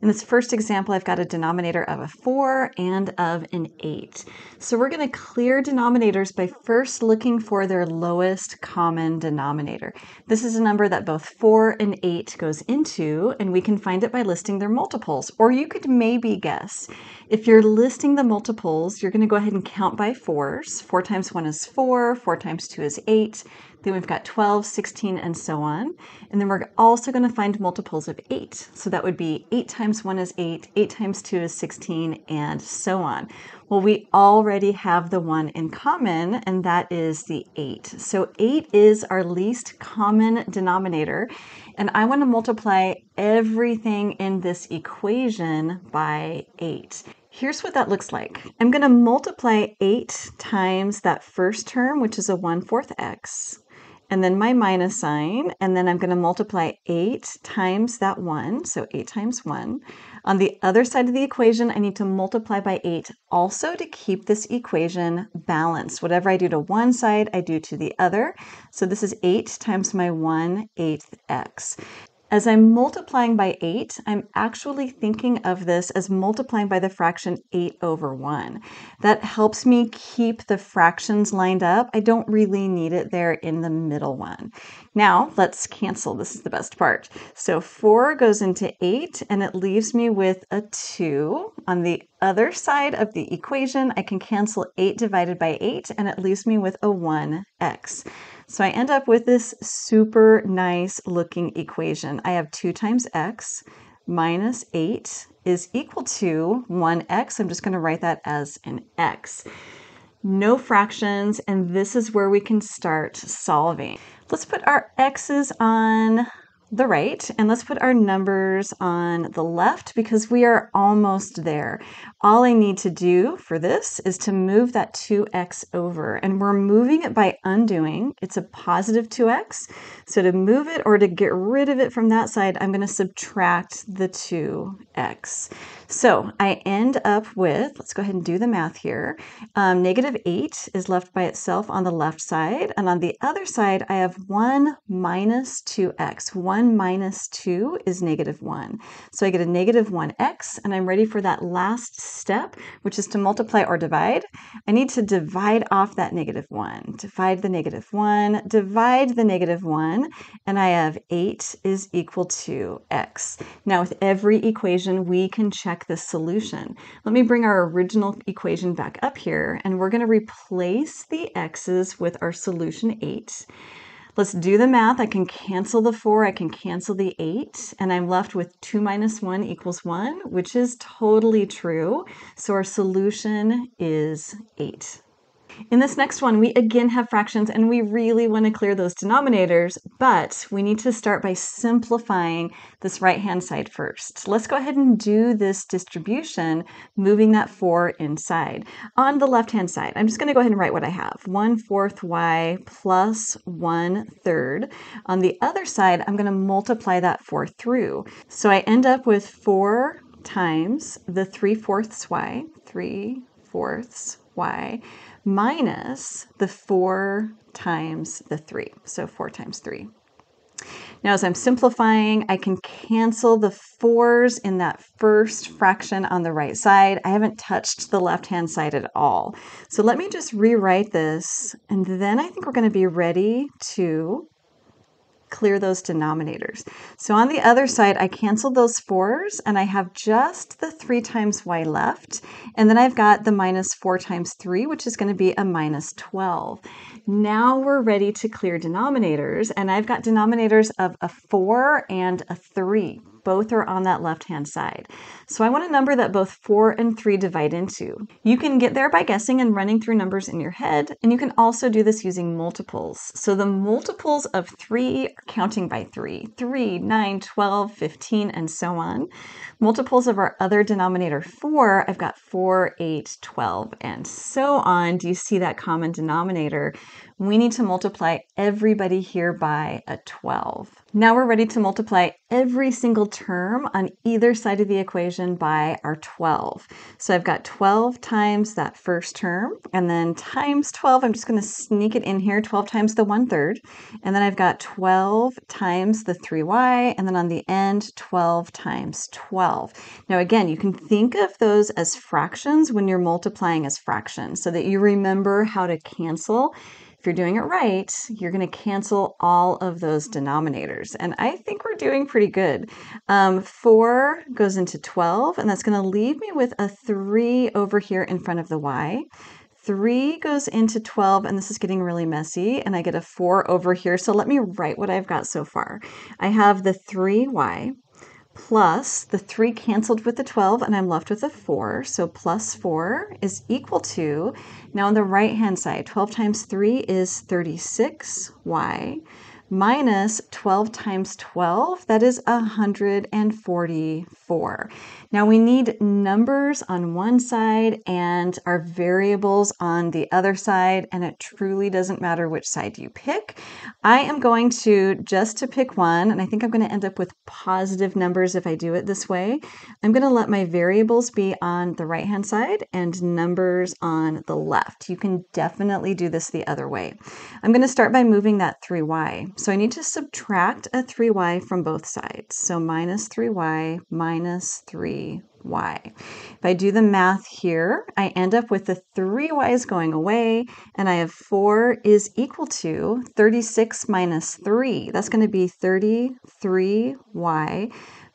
In this first example, I've got a denominator of a 4 and of an 8. So we're going to clear denominators by first looking for their lowest common denominator. This is a number that both 4 and 8 goes into, and we can find it by listing their multiples. Or you could maybe guess. If you're listing the multiples, you're going to go ahead and count by 4s. 4 times 1 is 4, 4 times 2 is 8. Then we've got 12, 16, and so on. And then we're also going to find multiples of 8. So that would be 8 times 1 is 8, 8 times 2 is 16, and so on. Well, we already have the one in common, and that is the 8. So 8 is our least common denominator, and I want to multiply everything in this equation by 8. Here's what that looks like. I'm going to multiply 8 times that first term, which is a 1/4x. And then my minus sign, and then I'm going to multiply 8 times that 1, so 8 times 1. On the other side of the equation, I need to multiply by 8 also to keep this equation balanced. Whatever I do to one side, I do to the other. So this is 8 times my 1/8x. As I'm multiplying by 8, I'm actually thinking of this as multiplying by the fraction 8/1. That helps me keep the fractions lined up. I don't really need it there in the middle one. Now let's cancel. This is the best part. So 4 goes into 8, and it leaves me with a 2. On the other side of the equation, I can cancel 8 divided by 8, and it leaves me with a 1x. So I end up with this super nice looking equation. I have 2 times x minus 8 is equal to 1x. I'm just going to write that as an x. No fractions, and this is where we can start solving. Let's put our x's on the right, and let's put our numbers on the left because we are almost there. All I need to do for this is to move that 2x over, and we're moving it by undoing. It's a positive 2x, so to move it or to get rid of it from that side, I'm going to subtract the 2x. So I end up with, let's go ahead and do the math here, negative 8 is left by itself on the left side, and on the other side I have 1 minus 2x. 1 minus 2 is negative 1. So I get a negative 1x, and I'm ready for that last step, which is to multiply or divide. I need to divide off that negative 1. Divide the negative 1, divide the negative 1, and I have 8 is equal to x. Now with every equation, we can check the solution. Let me bring our original equation back up here, and we're going to replace the x's with our solution 8. Let's do the math. I can cancel the 4, I can cancel the 8, and I'm left with 2 minus 1 equals 1, which is totally true. So our solution is 8. In this next one, we again have fractions, and we really want to clear those denominators, but we need to start by simplifying this right-hand side first. Let's go ahead and do this distribution, moving that 4 inside. On the left-hand side, I'm just going to go ahead and write what I have. 1/4y plus 1/3. On the other side, I'm going to multiply that 4 through. So I end up with 4 times the 3/4y, 3/4y, minus the 4 times the 3, so 4 times 3. Now as I'm simplifying, I can cancel the 4s in that first fraction on the right side. I haven't touched the left-hand side at all. So let me just rewrite this, and then I think we're going to be ready to clear those denominators. So on the other side, I canceled those 4s, and I have just the 3 times y left, and then I've got the minus 4 times 3, which is going to be a minus 12. Now we're ready to clear denominators, and I've got denominators of a 4 and a 3. Both are on that left-hand side. So I want a number that both 4 and 3 divide into. You can get there by guessing and running through numbers in your head, and you can also do this using multiples. So the multiples of 3 are counting by 3. 3, 9, 12, 15, and so on. Multiples of our other denominator 4, I've got 4, 8, 12, and so on. Do you see that common denominator? We need to multiply everybody here by a 12. Now we're ready to multiply every single term on either side of the equation by our 12. So I've got 12 times that first term, and then times 12, I'm just going to sneak it in here, 12 times the 1/3, and then I've got 12 times the 3y, and then on the end, 12 times 12. Now again, you can think of those as fractions when you're multiplying as fractions so that you remember how to cancel. If you're doing it right, you're going to cancel all of those denominators. And I think we're doing pretty good. 4 goes into 12, and that's going to leave me with a 3 over here in front of the y. 3 goes into 12, and this is getting really messy, and I get a 4 over here. So let me write what I've got so far. I have the 3y plus the 3 canceled with the 12, and I'm left with a 4. So plus 4 is equal to, now on the right-hand side, 12 times 3 is 36y minus 12 times 12, that is 144. Now we need numbers on one side and our variables on the other side, and it truly doesn't matter which side you pick. I am going to, just to pick one, and I think I'm going to end up with positive numbers if I do it this way. I'm going to let my variables be on the right-hand side and numbers on the left. You can definitely do this the other way. I'm going to start by moving that 3y. So I need to subtract a 3y from both sides. So minus 3y minus 3y. If I do the math here, I end up with the 3y's going away, and I have 4 is equal to 36 minus 3. That's going to be 33y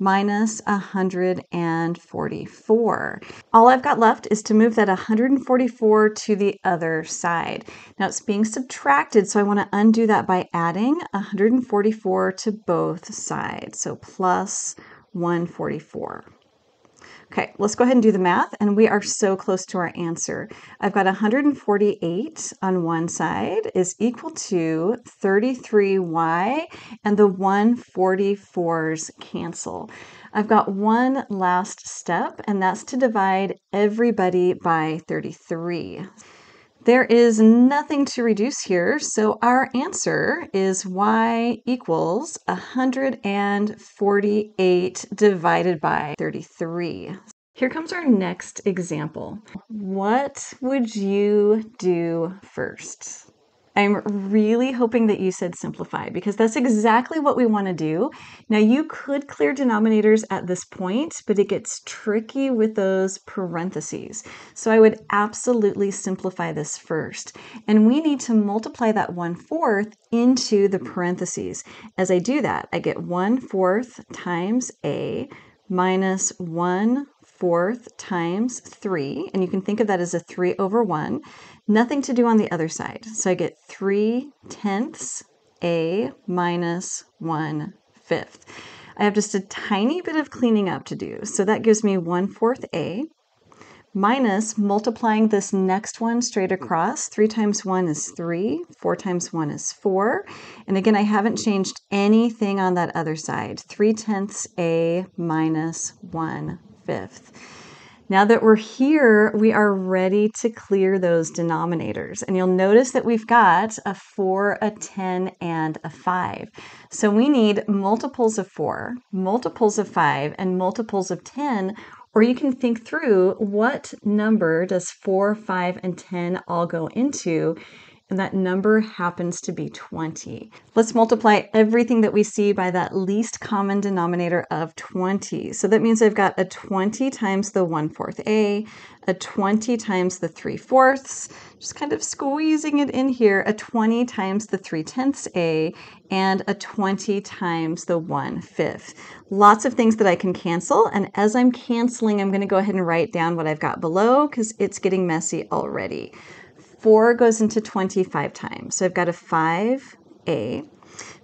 minus 144. All I've got left is to move that 144 to the other side. Now it's being subtracted, so I want to undo that by adding 144 to both sides. So plus 144. Okay, let's go ahead and do the math, and we are so close to our answer. I've got 148 on one side is equal to 33y, and the 144's cancel. I've got one last step, and that's to divide everybody by 33. There is nothing to reduce here, so our answer is y equals 148 divided by 33. Here comes our next example. What would you do first? I'm really hoping that you said simplify, because that's exactly what we want to do. Now you could clear denominators at this point, but it gets tricky with those parentheses. So I would absolutely simplify this first. And we need to multiply that 1/4 into the parentheses. As I do that, I get 1/4 times a minus 1/4 times 3, and you can think of that as a 3 over 1. Nothing to do on the other side. So I get 3/10 a minus 1/5. I have just a tiny bit of cleaning up to do. So that gives me 1/4 a minus multiplying this next one straight across. 3 times 1 is 3, 4 times 1 is 4. And again, I haven't changed anything on that other side. 3/10 a minus 1/5. Now that we're here, we are ready to clear those denominators. And you'll notice that we've got a 4, a 10, and a 5. So we need multiples of 4, multiples of 5, and multiples of 10, or you can think through what number does 4, 5, and 10 all go into, and that number happens to be 20. Let's multiply everything that we see by that least common denominator of 20. So that means I've got a 20 times the 1/4 a, a 20 times the 3/4, just kind of squeezing it in here, a 20 times the 3/10 a, and a 20 times the 1/5. Lots of things that I can cancel, and as I'm canceling, I'm going to go ahead and write down what I've got below because it's getting messy already. 4 goes into 25 times, so I've got a 5a.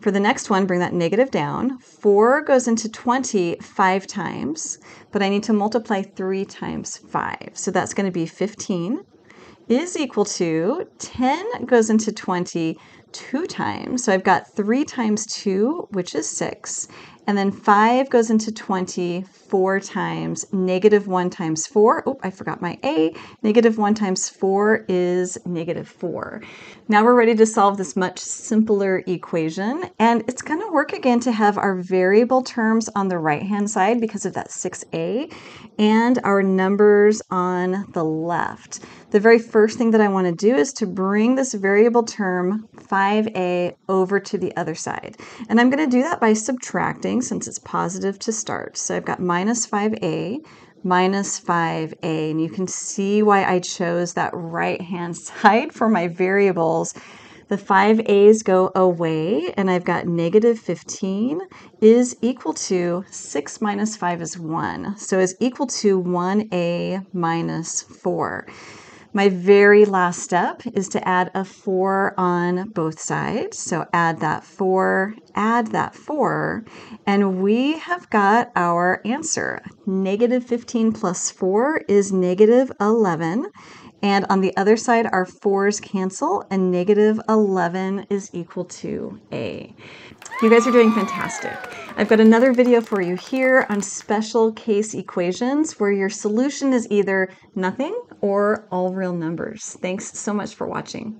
For the next one, bring that negative down. 4 goes into 20 5 times, but I need to multiply 3 times 5. So that's going to be 15 is equal to 10 goes into 20 2 times. So I've got 3 times 2, which is 6, And then 5 goes into 20 4 times. Negative 1 times 4. Oh, I forgot my A. Negative 1 times 4 is negative 4. Now we're ready to solve this much simpler equation. And it's going to work again to have our variable terms on the right-hand side because of that 6A and our numbers on the left. The very first thing that I want to do is to bring this variable term 5A over to the other side. And I'm going to do that by subtracting since it's positive to start. So I've got minus 5A minus 5A, and you can see why I chose that right-hand side for my variables. The 5A's go away, and I've got negative 15 is equal to 6 minus 5 is 1. So is equal to 1A minus 4. My very last step is to add a 4 on both sides. So add that 4, and we have got our answer. Negative 15 plus 4 is negative 11. And on the other side, our 4's cancel, and negative 11 is equal to A. You guys are doing fantastic. I've got another video for you here on special case equations where your solution is either nothing or all real numbers. Thanks so much for watching.